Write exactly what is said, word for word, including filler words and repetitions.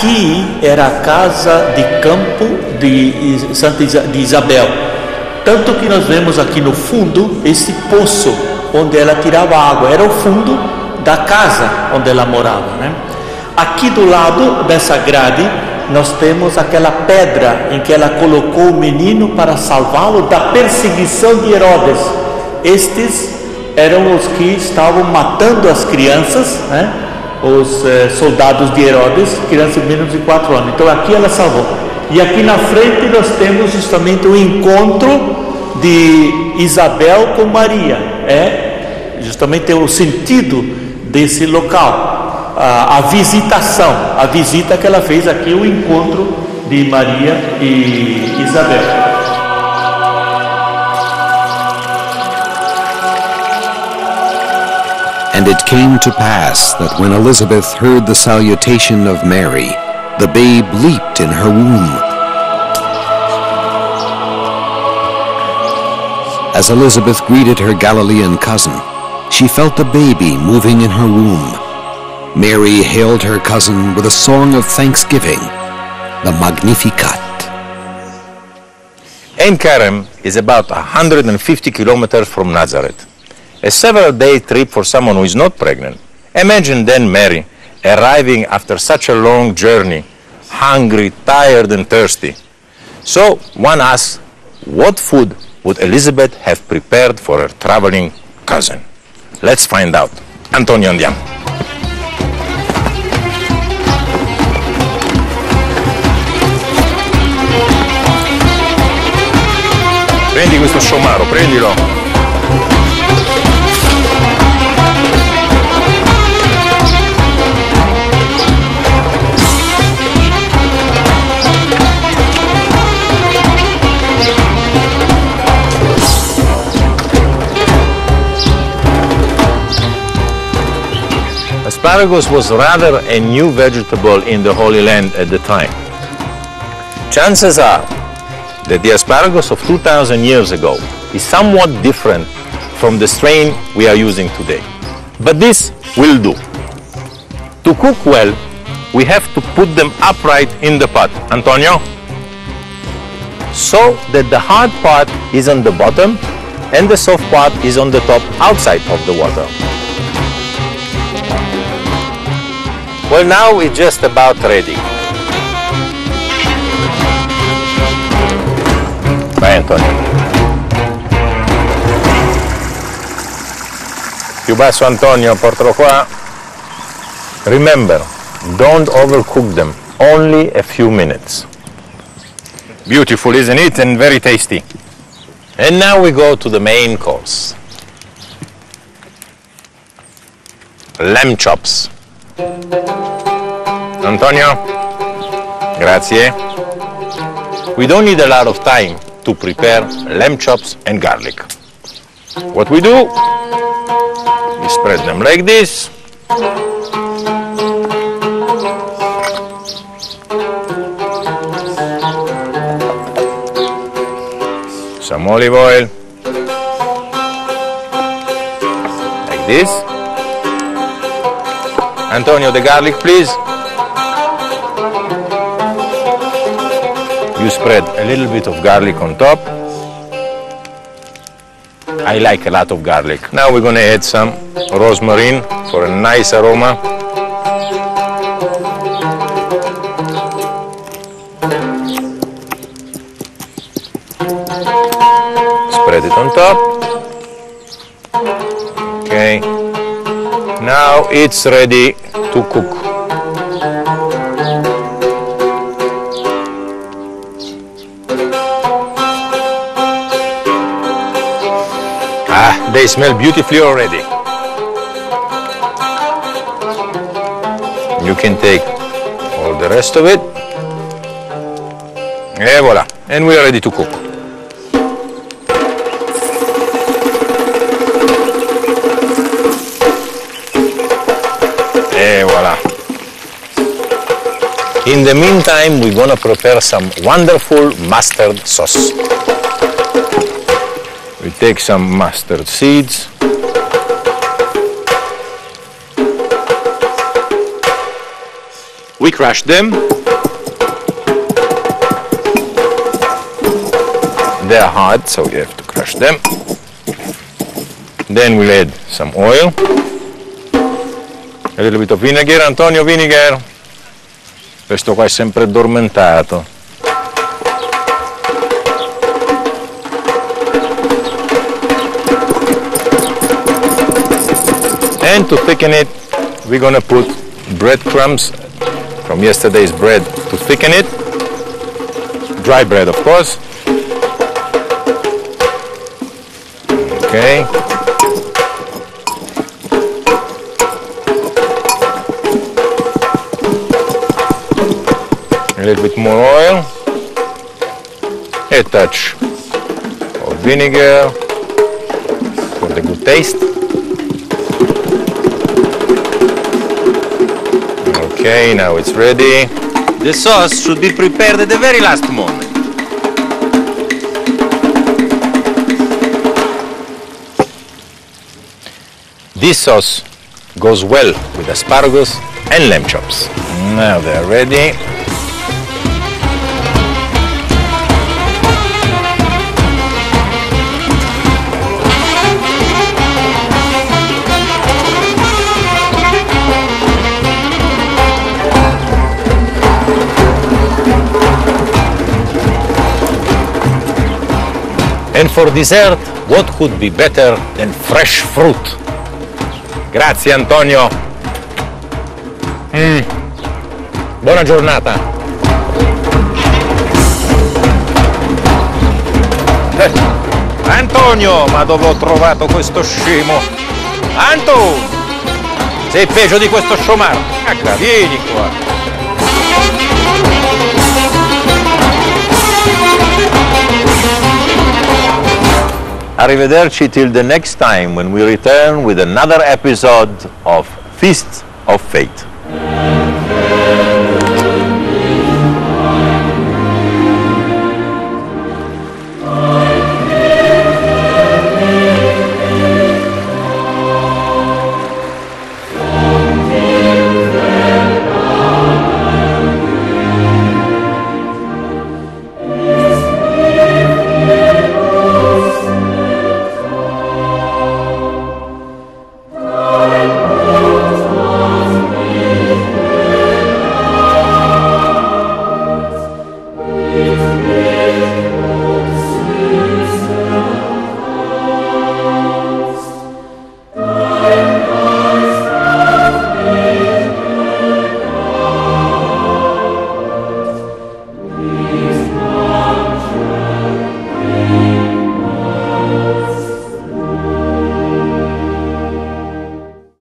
Aqui era a casa de campo de Santa Isabel, tanto que nós vemos aqui no fundo esse poço onde ela tirava água, era o fundo da casa onde ela morava, né? Aqui do lado dessa grade nós temos aquela pedra em que ela colocou o menino para salvá-lo da perseguição de Herodes. Estes eram os que estavam matando as crianças, né? Os eh, soldados de Herodes, crianças de menos de quatro anos. Então aqui ela salvou. E aqui na frente nós temos justamente o encontro de Isabel com Maria. É justamente o sentido desse local. A, a visitação, a visita que ela fez aqui, o encontro de Maria e Isabel. And it came to pass that when Elizabeth heard the salutation of Mary, the babe leaped in her womb. As Elizabeth greeted her Galilean cousin, she felt the baby moving in her womb. Mary hailed her cousin with a song of thanksgiving, the Magnificat. Ein Kerem is about one hundred fifty kilometers from Nazareth, a several-day trip for someone who is not pregnant. Imagine then Mary arriving after such a long journey, hungry, tired and thirsty. So one asks, what food would Elizabeth have prepared for her traveling cousin? Let's find out. Antonio Andiamo. Prendi questo sciomaro, prendilo. Asparagus was rather a new vegetable in the Holy Land at the time. Chances are that the asparagus of two thousand years ago is somewhat different from the strain we are using today. But this will do. To cook well, we have to put them upright in the pot, Antonio, so that the hard part is on the bottom and the soft part is on the top outside of the water. Well, now it's just about ready. Vai, Antonio. Più basso, Antonio, portalo qua. Remember, don't overcook them. Only a few minutes. Beautiful, isn't it? And very tasty. And now we go to the main course. Lamb chops. Antonio, grazie. We don't need a lot of time to prepare lamb chops and garlic. What we do, we spread them like this. Some olive oil, like this. Antonio, the garlic, please. You spread a little bit of garlic on top. I like a lot of garlic. Now we're gonna add some rosemary for a nice aroma. Spread it on top. Okay. Now it's ready to cook. They smell beautifully already. You can take all the rest of it. Et voilà. And we are ready to cook. Et voilà. In the meantime, we're gonna prepare some wonderful mustard sauce. We take some mustard seeds, We crushed them. They are hard, so you have to crush them. Then we'll add some oil, a little bit of vinegar. Antonio, vinegar. Questo qua è sempre addormentato. And to thicken it, we're gonna put breadcrumbs from yesterday's bread to thicken it. Dry bread, of course. Okay. A little bit more oil, a touch of vinegar for the good taste. Okay, now it's ready. The sauce should be prepared at the very last moment. This sauce goes well with asparagus and lamb chops. Now they're ready. And for dessert, what could be better than fresh fruit? Grazie Antonio. Mm. Buona giornata. Eh. Antonio, ma dove ho trovato questo scemo? Anto! Sei peggio di questo sciomaro. Cacca, vieni qua. Arrivederci till the next time when we return with another episode of Feasts of Faith.